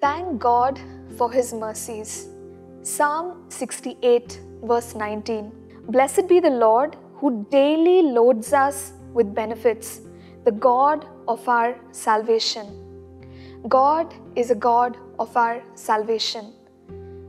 Thank God for His mercies. Psalm 68 verse 19. Blessed be the Lord who daily loads us with benefits, the God of our salvation. God is a God of our salvation.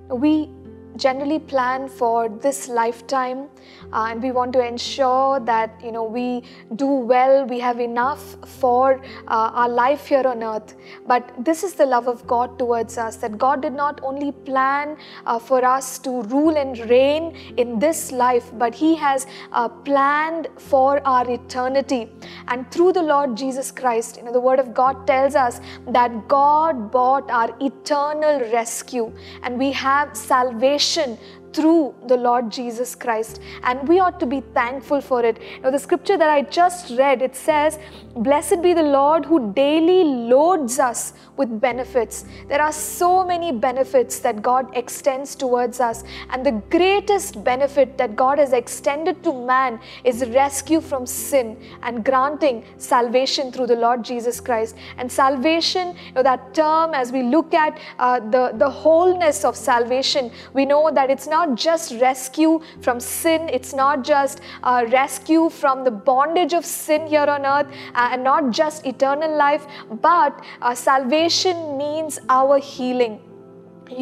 We generally plan for this lifetime and we want to ensure that we do well, we have enough for our life here on earth. But this is the love of God towards us, that God did not only plan for us to rule and reign in this life, but He has planned for our eternity. And through the Lord Jesus Christ, the Word of God tells us that God bought our eternal rescue and we have salvation through the Lord Jesus Christ, and we ought to be thankful for it. Now, the scripture that I just read, it says, "Blessed be the Lord who daily loads us with benefits." There are so many benefits that God extends towards us, and the greatest benefit that God has extended to man is rescue from sin and granting salvation through the Lord Jesus Christ. And salvation, that term, as we look at the wholeness of salvation, we know that it's not just rescue from sin, it's not just rescue from the bondage of sin here on earth, and not just eternal life, but salvation means our healing.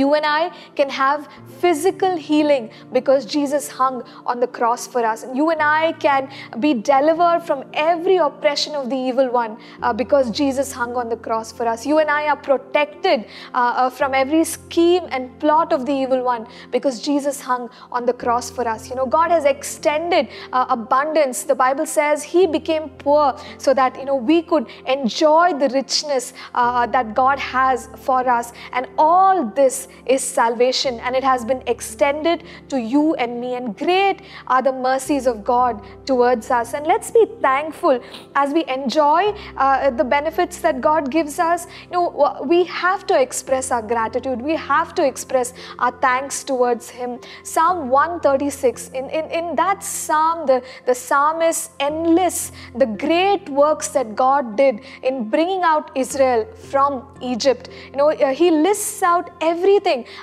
You and I can have physical healing because Jesus hung on the cross for us. You and I can be delivered from every oppression of the evil one because Jesus hung on the cross for us. You and I are protected from every scheme and plot of the evil one because Jesus hung on the cross for us. God has extended abundance. The Bible says He became poor so that we could enjoy the richness that God has for us. And all this is salvation, and it has been extended to you and me, and great are the mercies of God towards us. And let's be thankful as we enjoy the benefits that God gives us. We have to express our gratitude, we have to express our thanks towards Him. Psalm 136, in that psalm, the psalmist enlists the great works that God did in bringing out Israel from Egypt. He lists out everything,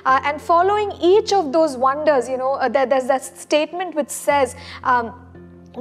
and following each of those wonders, there's that statement which says,